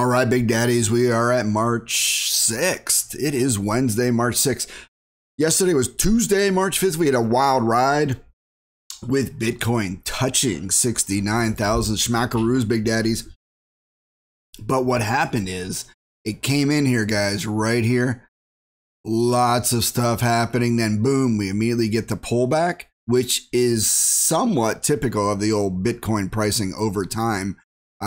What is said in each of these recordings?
All right, Big Daddies, we are at March 6th. It is Wednesday, March 6th. Yesterday was Tuesday, March 5th. We had a wild ride with Bitcoin touching 69,000 schmackaroos, Big Daddies. But what happened is it came in here, guys, right here. Lots of stuff happening. Then, boom, we immediately get the pullback, which is somewhat typical of the old Bitcoin pricing over time.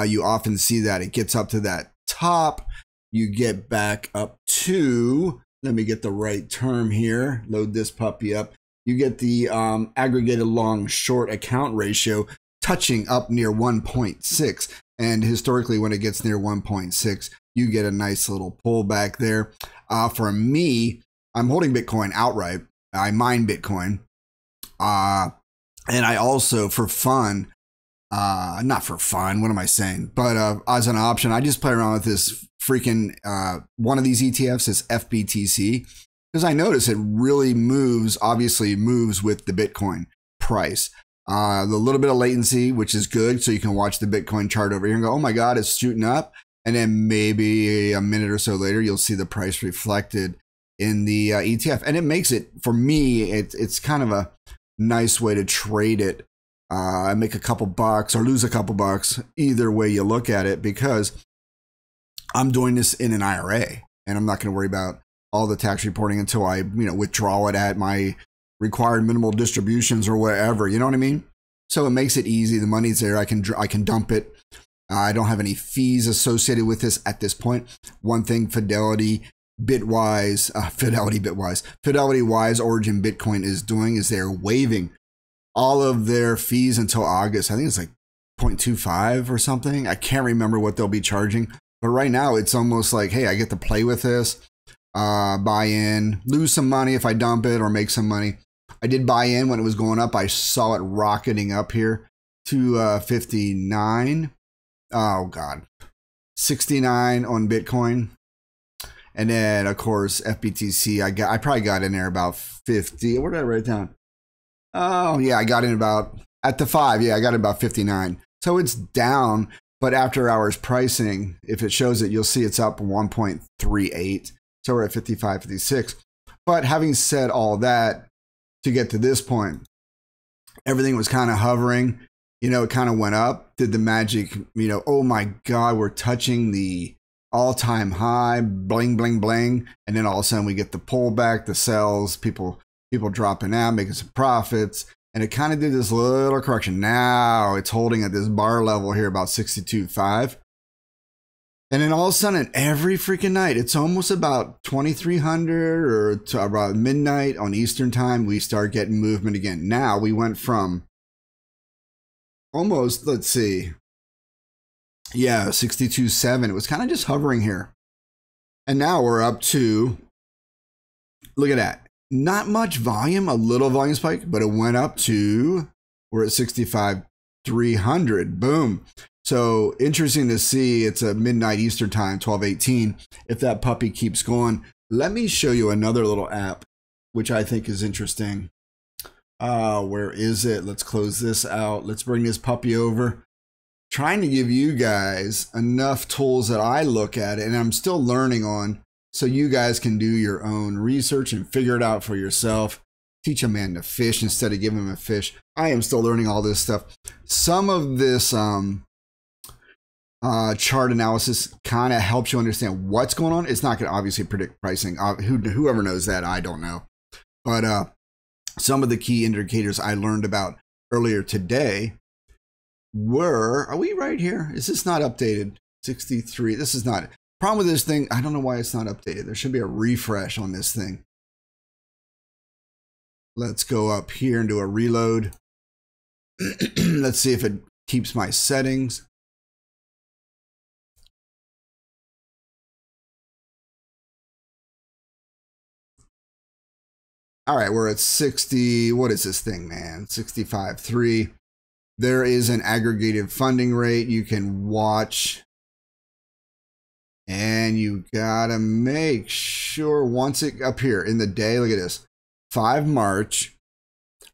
You often see that it gets up to that top. You get back up to, let me get the right term here, load this puppy up. You get the aggregated long short account ratio touching up near 1.6. And historically, when it gets near 1.6, you get a nice little pullback there. For me, I'm holding Bitcoin outright. I mine Bitcoin. And I also, for fun, not for fun, what am I saying? But as an option, I just play around with this freaking one of these ETFs, this FBTC, because I notice it really moves, obviously moves with the Bitcoin price. The little bit of latency, which is good, so you can watch the Bitcoin chart over here and go, oh my God, it's shooting up. And then maybe a minute or so later, you'll see the price reflected in the ETF. And it makes it, for me, it's kind of a nice way to trade it. I make a couple bucks or lose a couple bucks, either way you look at it, because I'm doing this in an IRA and I'm not going to worry about all the tax reporting until I, withdraw it at my required minimal distributions or whatever. You know what I mean? So it makes it easy. The money's there. I can dump it. I don't have any fees associated with this at this point. One thing, Fidelity Wise Origin Bitcoin is doing is they're waiving all of their fees until August. I think it's like 0.25 or something. I can't remember what they'll be charging, but right now it's almost like, hey, I get to play with this, buy in, lose some money if I dump it, or make some money. I did buy in when it was going up. I saw it rocketing up here to 59. Oh God, 69 on Bitcoin. And then of course, FBTC, I probably got in there about 50. What did I write down? Oh yeah, I got in about at the 5. Yeah, I got in about 59. So it's down, but after hours pricing, if it shows it, you'll see it's up 1.38. So we're at 55, 56. But having said all that, to get to this point, everything was kind of hovering. It kind of went up, did the magic. Oh my God, we're touching the all-time high, bling, bling, bling, and then all of a sudden we get the pullback, the sells, people dropping out, making some profits, and it kind of did this little correction. Now it's holding at this bar level here, about 62.5. And then all of a sudden, every freaking night, it's almost about 2300 or to about midnight on Eastern time, we start getting movement again. Now we went from almost, let's see, yeah, 62.7. It was kind of just hovering here. And now we're up to, look at that. Not much volume, a little volume spike, but it went up to, we're at 65,300, boom. So interesting to see, it's a midnight Eastern time, 12:18. If that puppy keeps going, let me show you another little app, which I think is interesting. Where is it? Let's close this out. Let's bring this puppy over. Trying to give you guys enough tools that I look at it, and I'm still learning on, so you guys can do your own research and figure it out for yourself. Teach a man to fish instead of giving him a fish. I am still learning all this stuff. Some of this chart analysis kind of helps you understand what's going on. It's not going to obviously predict pricing. Whoever knows that, I don't know. But some of the key indicators I learned about earlier today were, are we right here? Is this not updated? 63, this is not it. Problem with this thing, I don't know why it's not updated. There should be a refresh on this thing. Let's go up here and do a reload. Let's see if it keeps my settings. All right, we're at 60. What is this thing, man? 65.3. There is an aggregated funding rate you can watch. And you gotta make sure once it up here in the day, look at this, 5 March,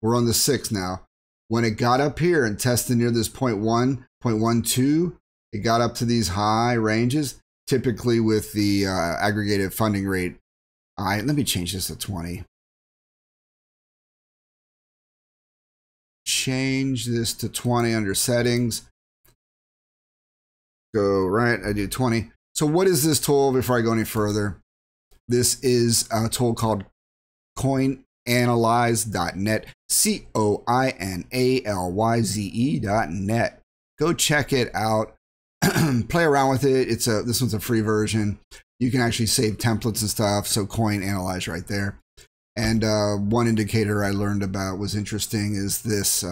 we're on the 6th now. When it got up here and tested near this 0.1, 0.12, it got up to these high ranges. typically with the aggregated funding rate. All right, let me change this to 20. Change this to 20 under settings. Go right, I do 20. So what is this tool before I go any further? This is a tool called coinanalyze.net, coinanalyze.net. Go check it out. Play around with it. It's a, this one's a free version. You can actually save templates and stuff. So coin analyze right there. And one indicator I learned about was interesting is this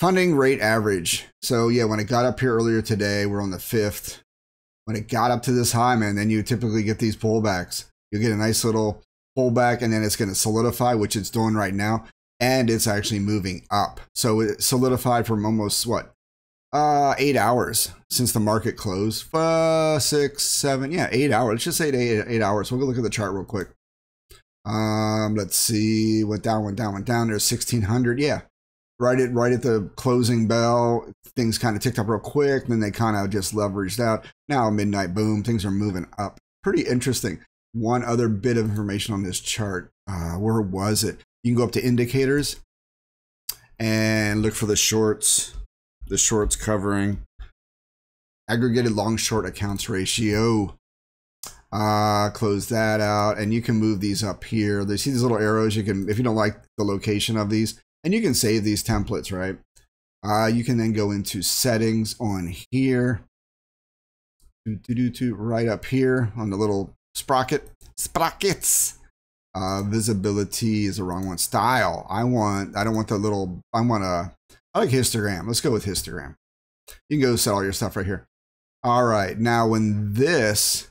funding rate average. So yeah, when it got up here earlier today, we're on the 5th. When it got up to this high, man, then you typically get these pullbacks. You'll get a nice little pullback and then it's going to solidify, which it's doing right now. And it's actually moving up. So it solidified from almost what? 8 hours since the market closed. 8 hours. Let's just say 8 hours. We'll go look at the chart real quick. Let's see. Went down. There's 1,600. Yeah. Right at the closing bell, things kind of ticked up real quick. Then they kind of just leveraged out. Now midnight boom, things are moving up. Pretty interesting. One other bit of information on this chart. Where was it? You can go up to indicators and look for the shorts covering, aggregated long short accounts ratio. Close that out, and you can move these up here. They see these little arrows. You can, if you don't like the location of these, and you can save these templates, right? You can then go into settings on here, right up here on the little sprockets. Visibility is the wrong one. Style. I like histogram. Let's go with histogram. You can go set all your stuff right here. All right. Now, when this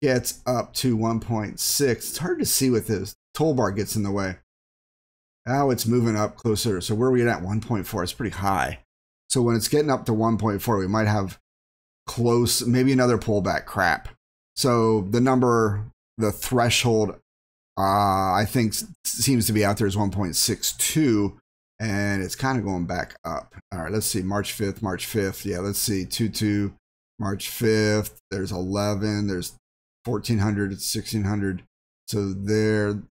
gets up to 1.6, it's hard to see with this toolbar gets in the way. Now it's moving up closer. So where are we at? 1.4. It's pretty high. So when it's getting up to 1.4, we might have close, maybe another pullback crap. So the number, the threshold, I think seems to be out there is 1.62, and it's kind of going back up. All right, let's see, March 5th. Yeah, let's see, 22, March 5th, there's 11, there's 1,400, it's 1,600. So they're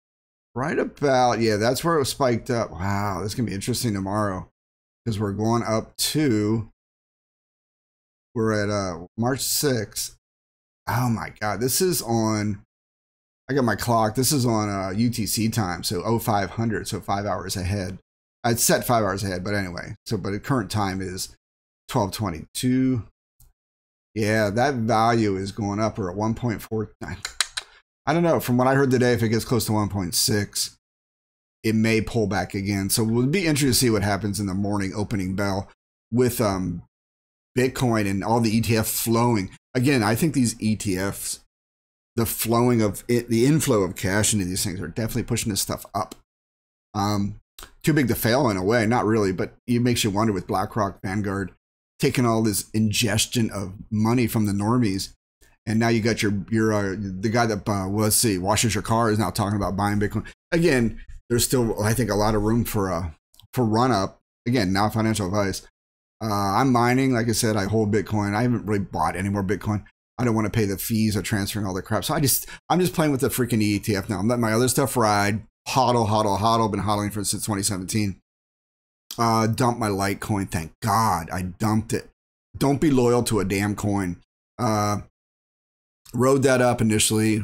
right about, yeah, that's where it was spiked up. Wow, that's going to be interesting tomorrow because we're going up to, we're at March 6th. Oh my God, this is on, I got my clock. This is on UTC time, so 0500, so 5 hours ahead. I'd set 5 hours ahead, but anyway. So, but the current time is 12:22. Yeah, that value is going up or at 1.49. I don't know. From what I heard today, if it gets close to 1.6, it may pull back again. So, we'll be interested to see what happens in the morning opening bell with Bitcoin and all the ETF flowing. Again, I think these ETFs. The flowing of it, the inflow of cash into these things are definitely pushing this stuff up. Too big to fail in a way, not really, but it makes you wonder with BlackRock, Vanguard, taking all this ingestion of money from the normies, and now you got your the guy that let's see, washes your car is now talking about buying Bitcoin. Again, there's still I think a lot of room for run up. Again, not financial advice. I'm mining, like I said, I hold Bitcoin. I haven't really bought any more Bitcoin. I don't want to pay the fees of transferring all the crap. So I'm just playing with the freaking ETF now. I'm letting my other stuff ride. Hodl. Been hodling for since 2017. Dump my Litecoin. Thank God I dumped it. Don't be loyal to a damn coin. Rode that up initially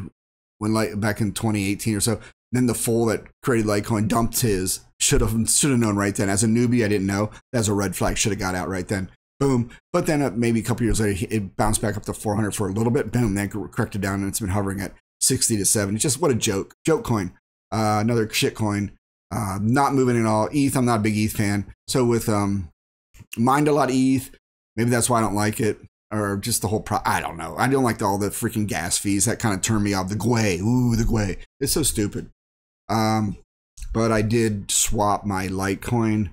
when back in 2018 or so. Then the fool that created Litecoin dumped his. Should have known right then. As a newbie, I didn't know. That's a red flag. Should have got out right then. Boom. But then maybe a couple years later, it bounced back up to 400 for a little bit. Boom. Then corrected down and it's been hovering at 60 to 70. Just what a joke. Joke coin. Another shit coin. Not moving at all. ETH. I'm not a big ETH fan. So with mined a lot of ETH. Maybe that's why I don't like it. Or just the whole I don't know. I don't like all the freaking gas fees. That kind of turned me off. The Gwei. Ooh, the Gwei. It's so stupid. But I did swap my Litecoin.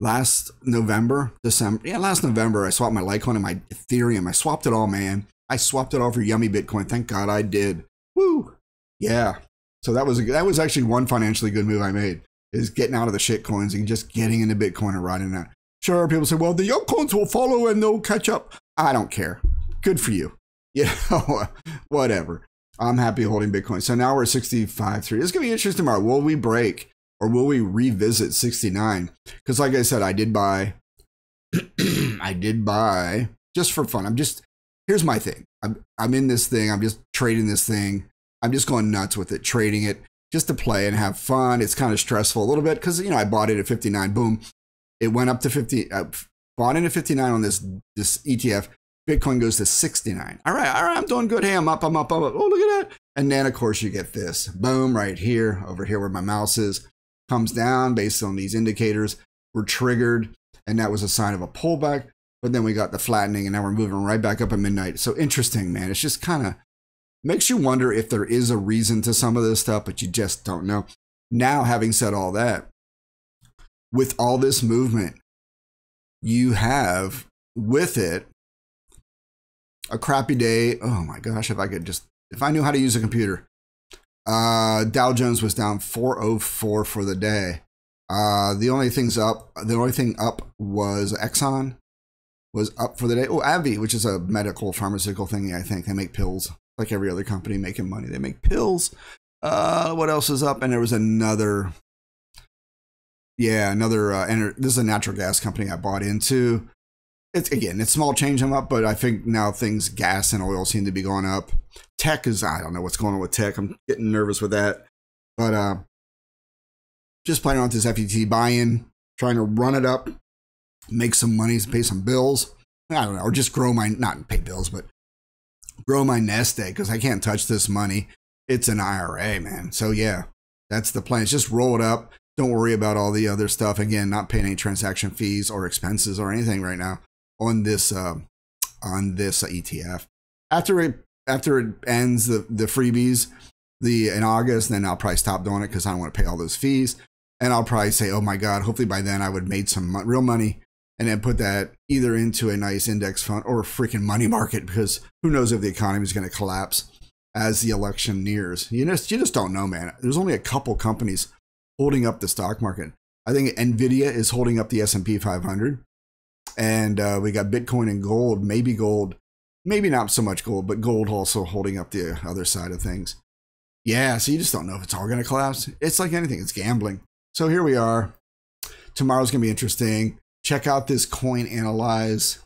Last November, I swapped my Litecoin and my Ethereum. I swapped it all, man. I swapped it all for yummy Bitcoin. Thank God I did. Woo! Yeah. So that was actually one financially good move I made, is getting out of the shit coins and just getting into Bitcoin and riding that. Sure, people say, well, the yoke coins will follow and they'll catch up. I don't care. good for you. You know, whatever. I'm happy holding Bitcoin. So now we're at 65.3. It's going to be interesting tomorrow. Will we break or will we revisit 69? Because like I said, I did buy. I did buy just for fun. I'm just, here's my thing. I'm in this thing. I'm just trading this thing. I'm just going nuts with it, trading it just to play and have fun. It's kind of stressful a little bit because, you know, I bought it at 59. Boom. It went up to 50. I bought into 59 on this ETF. Bitcoin goes to 69. All right, I'm doing good. Hey, I'm up, I'm up, I'm up. Oh, look at that. And then, of course, you get this. Boom, right here, over here where my mouse is. Comes down based on these indicators. We're triggered, and that was a sign of a pullback. But then we got the flattening, and now we're moving right back up at midnight. So interesting, man. It's just kind of makes you wonder if there is a reason to some of this stuff, but you just don't know. Now, having said all that, with all this movement, you have, with it, a crappy day. Oh my gosh, if I knew how to use a computer. Dow Jones was down 404 for the day. The only thing up was Exxon was up for the day. Oh, AbbVie, which is a medical pharmaceutical thingy, I think. They make pills. Like every other company making money, they make pills. What else is up? And there was another, yeah, this is a natural gas company I bought into. It's small change I'm up, but I think now things, gas and oil seem to be going up. Tech is, I don't know what's going on with tech. I'm getting nervous with that. But just playing on this FET buy-in, trying to run it up, make some money, pay some bills. I don't know, or just grow my, not pay bills, but grow my nest egg because I can't touch this money. It's an IRA, man. So yeah, that's the plan. It's just roll it up. Don't worry about all the other stuff. Again, not paying any transaction fees or expenses or anything right now on this ETF. After it ends the freebies in August, then I'll probably stop doing it because I don't want to pay all those fees. And I'll probably say, oh my God, hopefully by then I would have made some real money and then put that either into a nice index fund or a freaking money market because who knows if the economy is going to collapse as the election nears. You just don't know, man. There's only a couple companies holding up the stock market. I think NVIDIA is holding up the S&P 500. And we got Bitcoin and gold, maybe not so much gold, but gold also holding up the other side of things. Yeah, so you just don't know if it's all going to collapse. It's like anything, it's gambling. So here we are. Tomorrow's going to be interesting. Check out this Coin Analyze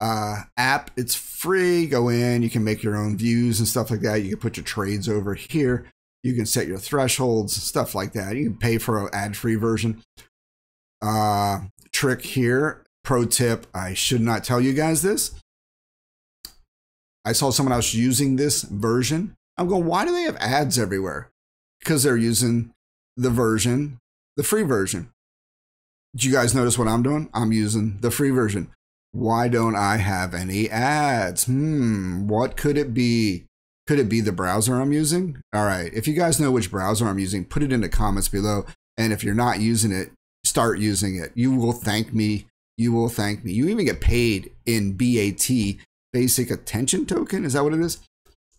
app. It's free. Go in. You can make your own views and stuff like that. You can put your trades over here. You can set your thresholds, stuff like that. You can pay for an ad-free version. Trick here. Pro tip, I should not tell you guys this. I saw someone else using this version. I'm going, why do they have ads everywhere? Because they're using the version, the free version. Did you guys notice what I'm doing? I'm using the free version. Why don't I have any ads? What could it be? Could it be the browser I'm using? All right, if you guys know which browser I'm using, put it in the comments below. And if you're not using it, start using it. You will thank me. You will thank me. You even get paid in BAT, Basic Attention Token. Is that what it is?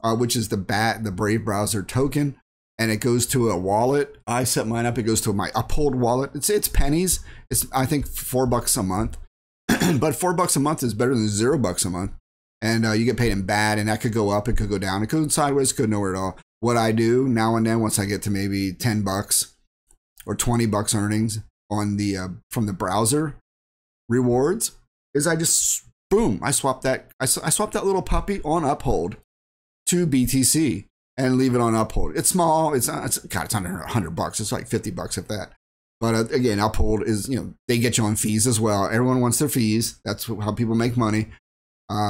Which is the Brave Browser token. And it goes to a wallet. I set mine up. It goes to my Uphold wallet. It's pennies. It's, I think, $4 a month. But $4 a month is better than $0 a month. And you get paid in BAT. And that could go up. It could go down. It could go sideways. It could go nowhere at all. What I do now and then, once I get to maybe $10 or $20 earnings on the from the browser rewards, is I just boom, I swap that little puppy on Uphold to BTC and leave it on Uphold. It's small. It's under $100. It's like $50 if that. But again, Uphold is, you know, they get you on fees as well. Everyone wants their fees. That's how people make money.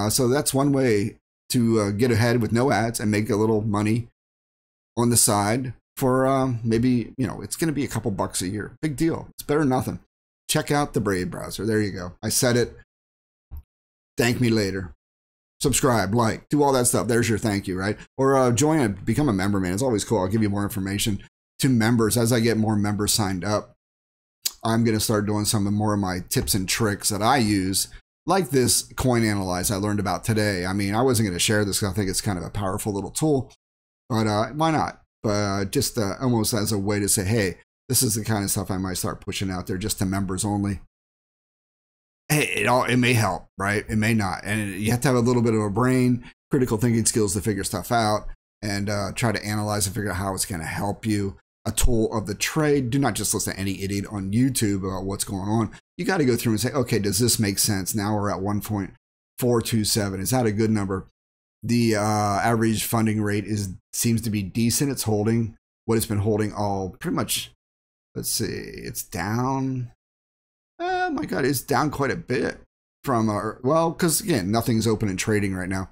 So that's one way to get ahead with no ads and make a little money on the side for maybe, you know, it's going to be a couple bucks a year. Big deal. It's better than nothing. Check out the Brave browser. There you go. I said it. Thank me later. Subscribe, like, do all that stuff. There's your thank you, right? Or join and become a member, man. It's always cool. I'll give you more information to members. As I get more members signed up, I'm going to start doing some more of my tips and tricks that I use, like this Coin Analyze I learned about today. I mean, I wasn't going to share this because I think it's kind of a powerful little tool, but why not? But just almost as a way to say, hey, this is the kind of stuff I might start pushing out there just to members only. hey, it may help, right? It may not. And you have to have a little bit of a brain, critical thinking skills to figure stuff out and try to analyze and figure out how it's going to help you. A tool of the trade. Do not just listen to any idiot on YouTube about what's going on. You got to go through and say, okay, does this make sense? Now we're at 1.427. Is that a good number? The average funding rate seems to be decent. It's holding what it's been holding all pretty much. Let's see, it's down. Oh my God, it's down quite a bit from our, well, because again, nothing's open and trading right now.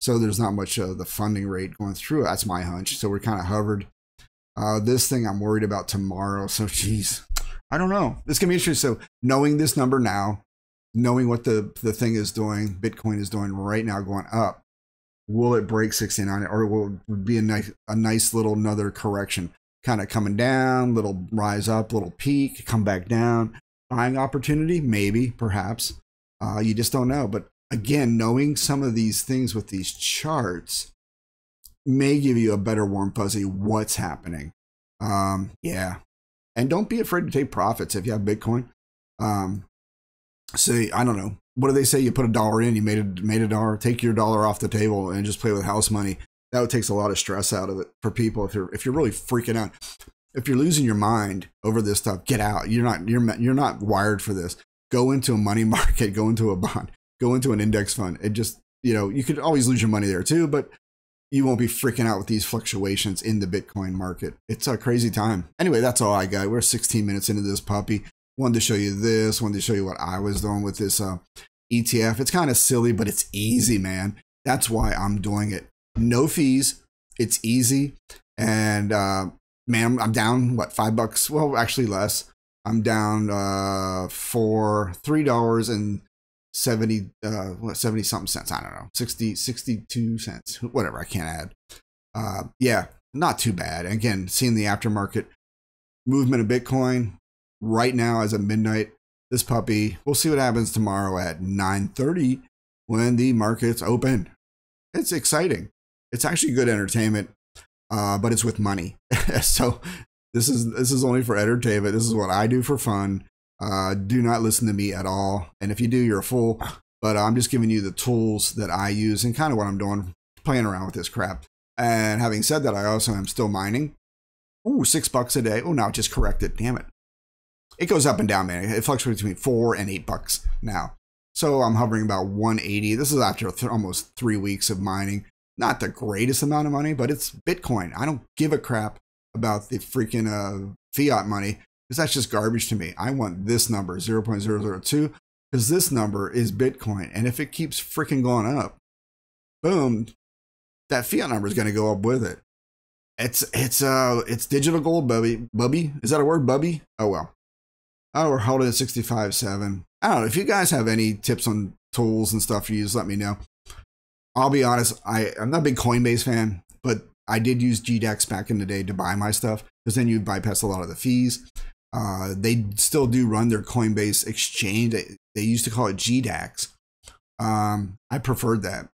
So there's not much of the funding rate going through. That's my hunch. So we're kind of hovered. This thing I'm worried about tomorrow. So geez, I don't know. It's gonna be interesting. So knowing this number now, knowing what the thing is doing, Bitcoin is doing right now going up, will it break 69 or will it be a nice little another correction? Kind of coming down, little rise up, little peak, come back down, buying opportunity, maybe, perhaps. You just don't know. But again, knowing some of these things with these charts may give you a better warm fuzzy what's happening. Yeah, and don't be afraid to take profits if you have Bitcoin. Say, I don't know, what do they say? You put $1 in, you made a dollar. Take your $1 off the table and just play with house money. That takes a lot of stress out of it for people. If you're really freaking out, if you're losing your mind over this stuff, get out. You're not wired for this. Go into a money market, go into a bond, go into an index fund. It just, you know, you could always lose your money there too, but you won't be freaking out with these fluctuations in the Bitcoin market. It's a crazy time. Anyway, that's all I got. We're 16 minutes into this puppy. Wanted to show you this. Wanted to show you what I was doing with this ETF. It's kind of silly, but it's easy, man. That's why I'm doing it. No fees. It's easy. And man, I'm down, what, $5? Well, actually less. I'm down for $3.70 something cents. I don't know, 62 cents, whatever. I can't add. Yeah, not too bad. And again, seeing the aftermarket movement of Bitcoin right now as of midnight. This puppy, we'll see what happens tomorrow at 9:30 when the markets open. It's exciting. It's actually good entertainment, but it's with money. So this is only for entertainment. This is what I do for fun. Do not listen to me at all. And if you do, you're a fool. But I'm just giving you the tools that I use and kind of what I'm doing, playing around with this crap. And having said that, I also am still mining. Ooh, $6 a day. Oh, now it just corrected. Damn it. It goes up and down, man. It fluctuates between $4 and $8 now. So I'm hovering about 180. This is after almost 3 weeks of mining. Not the greatest amount of money, but it's Bitcoin. I don't give a crap about the freaking fiat money. Because that's just garbage to me. I want this number, 0.002, because this number is Bitcoin. And if it keeps freaking going up, boom, that fiat number is going to go up with it. It's digital gold, bubby. Bubby? Is that a word, bubby? Oh, well. Oh, we're holding at 65.7. I don't know. If you guys have any tips on tools and stuff you use, let me know. I'll be honest. I'm not a big Coinbase fan, but I did use GDAX back in the day to buy my stuff, because then you bypass a lot of the fees. They still do run their Coinbase exchange. They used to call it GDAX. I preferred that.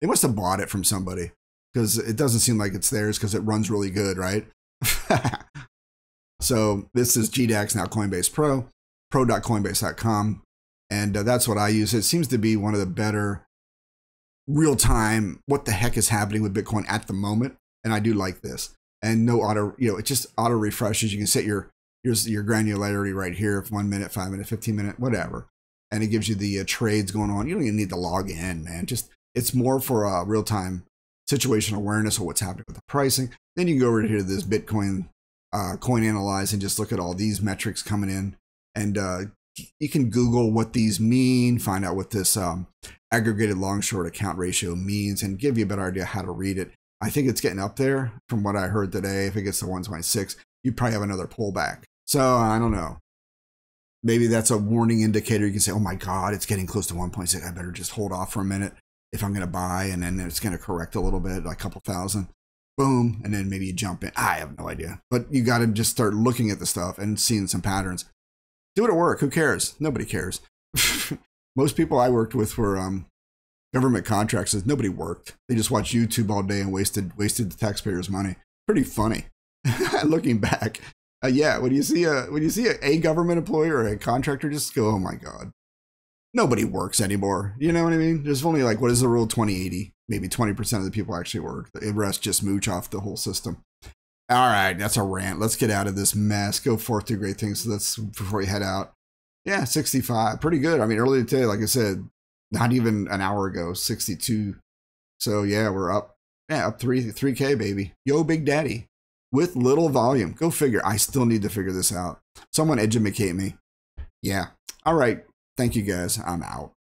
They must have bought it from somebody, because it doesn't seem like it's theirs, because it runs really good, right? So this is GDAX, now Coinbase Pro, pro.coinbase.com. And that's what I use. It seems to be one of the better real-time, what the heck is happening with Bitcoin at the moment. And I do like this. And no auto, you know, it just auto refreshes. You can set your granularity right here, 1 minute, 5 minute, 15 minute, whatever. And it gives you the trades going on. You don't even need to log in, man. Just, it's more for real time situational awareness of what's happening with the pricing. Then you can go over here to this Bitcoin coin analyze and just look at all these metrics coming in. And you can Google what these mean, find out what this aggregated long short account ratio means, and give you a better idea how to read it. I think it's getting up there from what I heard today. If it gets to 126, you probably have another pullback. So I don't know. Maybe that's a warning indicator. You can say, oh my God, it's getting close to 1.6. I better just hold off for a minute if I'm going to buy, and then it's going to correct a little bit, like a couple thousand, boom. And then maybe you jump in. I have no idea, but you got to just start looking at the stuff and seeing some patterns. Do it at work. Who cares? Nobody cares. Most people I worked with were government contracts. Nobody worked. They just watched YouTube all day and wasted the taxpayers' money. Pretty funny. Looking back. Yeah, when you see a government employee or a contractor, just go, oh my God, nobody works anymore. You know what I mean? There's only like, what is the rule? 20/80. Maybe 20% of the people actually work. The rest just mooch off the whole system. All right, that's a rant. Let's get out of this mess. Go forth to great things. So that's before we head out. Yeah, 65, pretty good. I mean, earlier today, like I said, not even an hour ago, 62. So yeah, we're up. Yeah, up 3K, baby. Yo, Big Daddy, with little volume. Go figure. I still need to figure this out. Someone educate me. Yeah. All right. Thank you guys. I'm out.